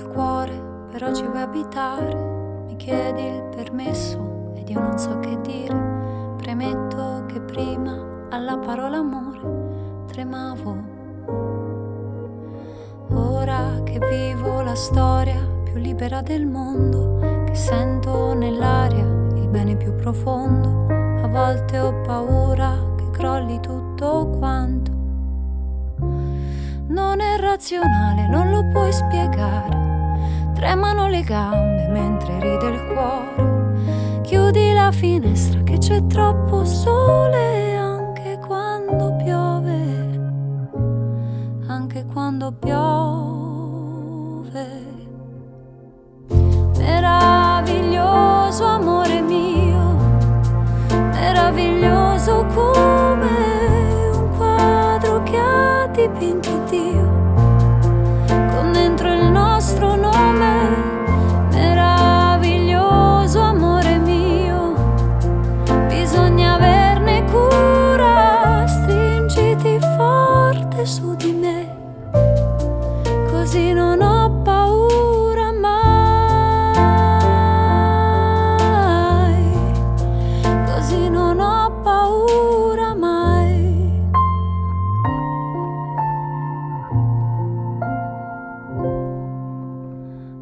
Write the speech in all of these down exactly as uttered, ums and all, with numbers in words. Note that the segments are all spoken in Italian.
il cuore, però ci vuoi abitare. Mi chiedi il permesso ed io non so che dire. Premetto che prima alla parola amore tremavo. Ora che vivo la storia più libera del mondo, che sento nell'aria il bene più profondo, a volte ho paura che crolli tutto quanto. Non è razionale, non lo puoi spiegare, tremano le gambe mentre ride il cuore. Chiudi la finestra che c'è troppo sole anche quando piove, anche quando piove. Meraviglioso amore mio, meraviglioso come un quadro che ha dipinto Dio, con dentro il nostro nome. Meraviglioso amore mio, bisogna averne cura, stringiti forte su di me, così non ho paura mai, così non ho paura mai.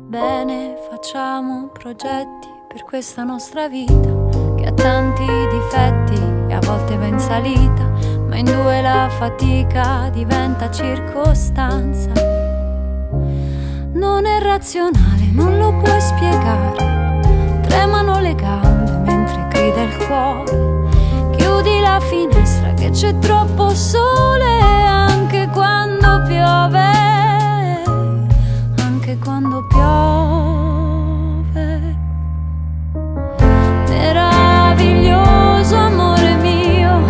Bene, facciamo progetti per questa nostra vita, che ha tanti difetti e a volte va in salita, ma in due la fatica diventa circostanza. Non è razionale, non lo puoi spiegare, tremano le gambe mentre grida il cuore. Chiudi la finestra che c'è troppo sole anche quando piove, anche quando piove. Meraviglioso amore mio,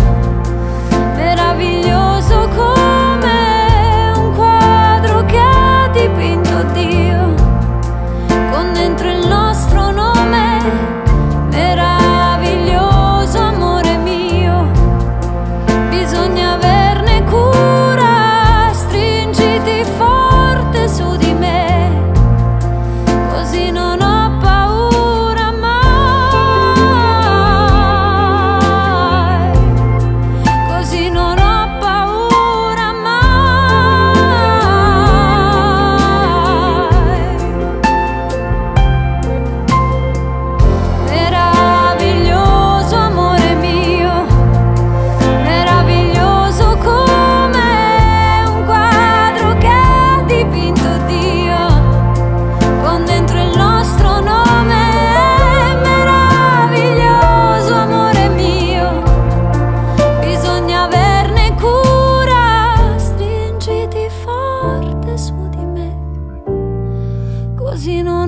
meraviglioso come un quadro che ha dipinto Dio, con dentro il nostro nome. Meraviglioso amore mio, bisogna averne cura, stringiti forte su di me, così non ho paura mai, così non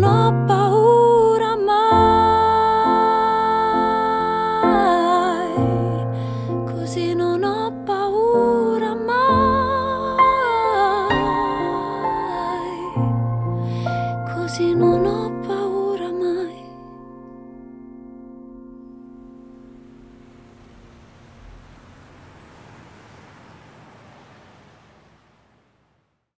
ho paura mai. Così non ho paura mai, così non ho paura mai, così non ho paura.